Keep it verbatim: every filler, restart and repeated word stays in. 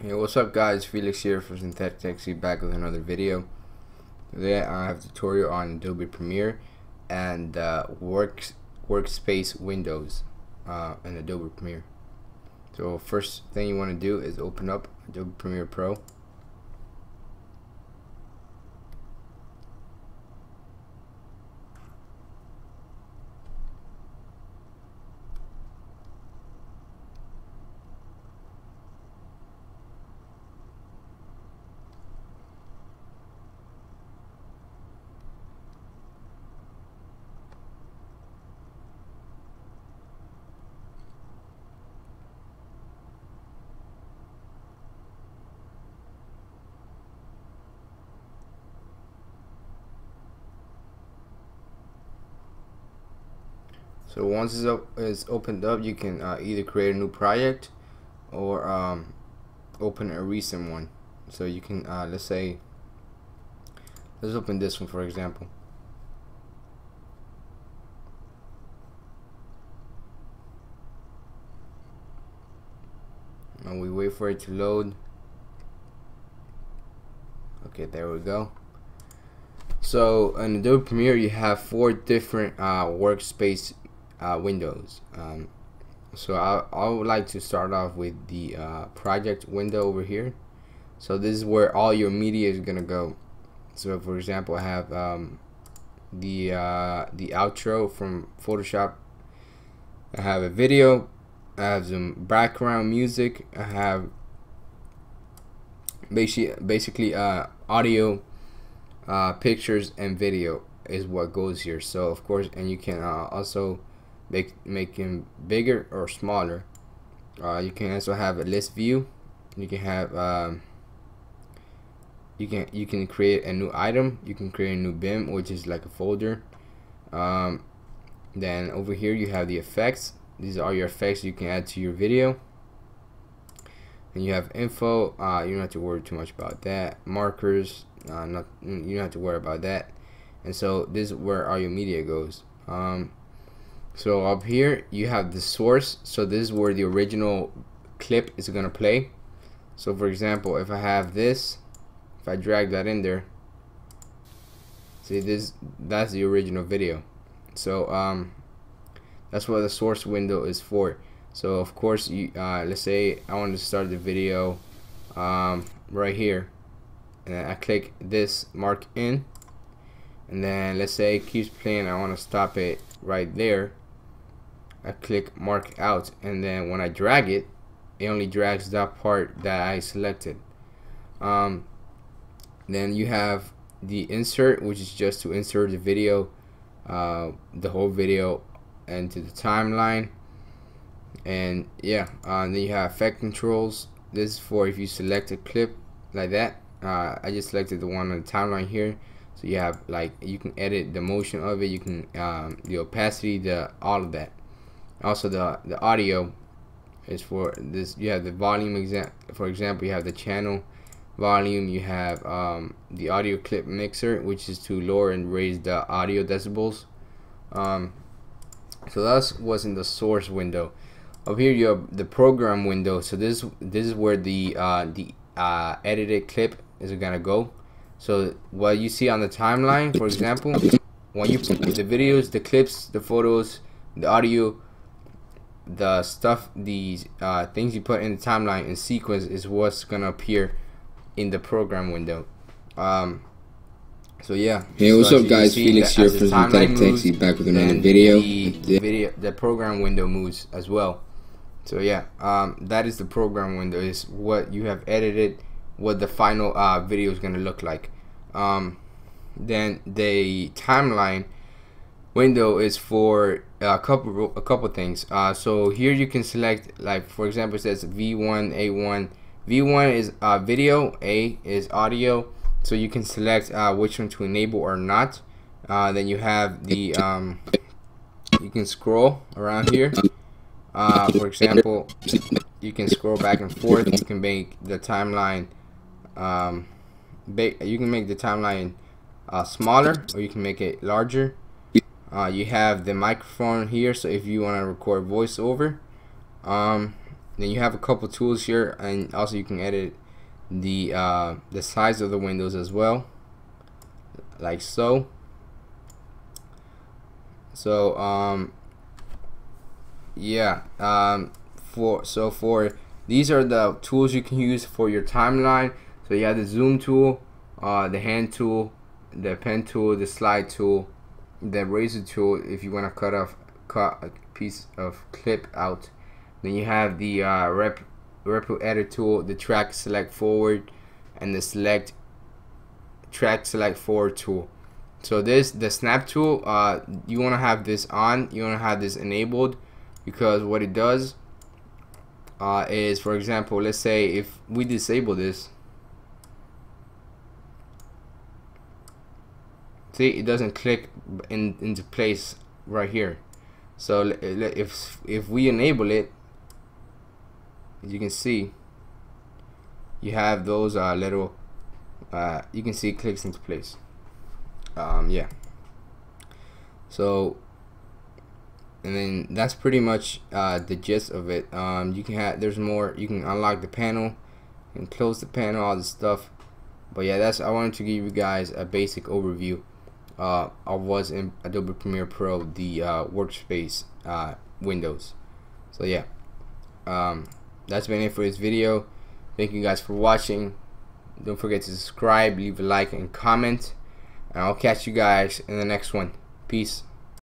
Hey, what's up guys, Felix here from SyntheticTexzy, back with another video. Today I have a tutorial on Adobe Premiere and uh, works, workspace windows uh, in Adobe Premiere. So first thing you want to do is open up Adobe Premiere Pro. So once it's, up, it's opened up, you can uh, either create a new project or um, open a recent one. So you can, uh, let's say, let's open this one for example. And we wait for it to load. Okay, there we go. So in Adobe Premiere, you have four different uh, workspace Uh, windows. Um, so I, I would like to start off with the uh, project window over here. So this is where all your media is gonna go. So for example, I have um, the uh, the outro from Photoshop. I have a video. I have some background music. I have basically basically uh, audio, uh, pictures, and video is what goes here. So of course, and you can uh, also Make, make them bigger or smaller. Uh, you can also have a list view. You can have um, you can you can create a new item. You can create a new B I M, which is like a folder. Um, then over here you have the effects. These are your effects you can add to your video. And you have info. Uh, you don't have to worry too much about that. Markers. Uh, not you don't have to worry about that. And so this is where all your media goes. Um, So up here you have the source. So this is where the original clip is gonna play. So for example, if I have this, if I drag that in there, see this, that's the original video. So um, that's what the source window is for. So of course, you, uh, let's say I want to start the video um, right here, and then I click this mark in, and then let's say it keeps playing. I want to stop it right there. I click mark out, and then when I drag it, it only drags that part that I selected. Um, then you have the insert, which is just to insert the video, uh, the whole video into the timeline. And yeah, uh, and then you have effect controls. This is for if you select a clip like that. Uh, I just selected the one on the timeline here. So you have like, you can edit the motion of it. You can um, the opacity, the all of that. Also the the audio is for this. You have the volume exam for example, you have the channel volume, you have um, the audio clip mixer, which is to lower and raise the audio decibels. Um, so that was in the source window. Up here you have the program window. So this this is where the uh, the uh, edited clip is gonna go. So what you see on the timeline, for example, when you put the videos, the clips, the photos, the audio, the stuff, these uh, things you put in the timeline in sequence is what's gonna appear in the program window. Um, so yeah. Hey, what's so up, guys? Felix here from SyntheticTexzy, back with another video. The video, the program window moves as well. So yeah, um, that is the program window. Is what you have edited, what the final uh, video is gonna look like. Um, then the timeline window is for a couple a couple things. Uh, so here you can select, like for example, it says V one A one. V one is uh, video, A is audio. So you can select uh, which one to enable or not. Uh, then you have the um, you can scroll around here. Uh, for example, you can scroll back and forth. You can make the timeline um, you can make the timeline uh, smaller, or you can make it larger. Uh, you have the microphone here, so if you want to record voiceover, um, Then you have a couple tools here, and also you can edit the uh, the size of the windows as well, like so. So um, yeah, um, for so for these are the tools you can use for your timeline. So you have the zoom tool, uh, the hand tool, the pen tool, the slide tool, the razor tool if you want to cut off cut a piece of clip out. Then you have the uh, rep Ripple Edit tool, the Track Select Forward, and the Select Track Select Forward tool. So this, the Snap tool, uh, you want to have this on. You want to have this enabled, because what it does uh, is, for example, let's say if we disable this, see, it doesn't click in into place right here. So if if we enable it, as you can see, you have those uh, little uh, you can see it clicks into place. Um, yeah, so and then that's pretty much uh, the gist of it. Um, you can have, there's more, you can unlock the panel and close the panel, all this stuff. But yeah, that's, I wanted to give you guys a basic overview uh, of what's in Adobe Premiere Pro, the uh, workspace uh, windows. So yeah, um, that's been it for this video. Thank you guys for watching. Don't forget to subscribe, leave a like, and comment. And I'll catch you guys in the next one. Peace.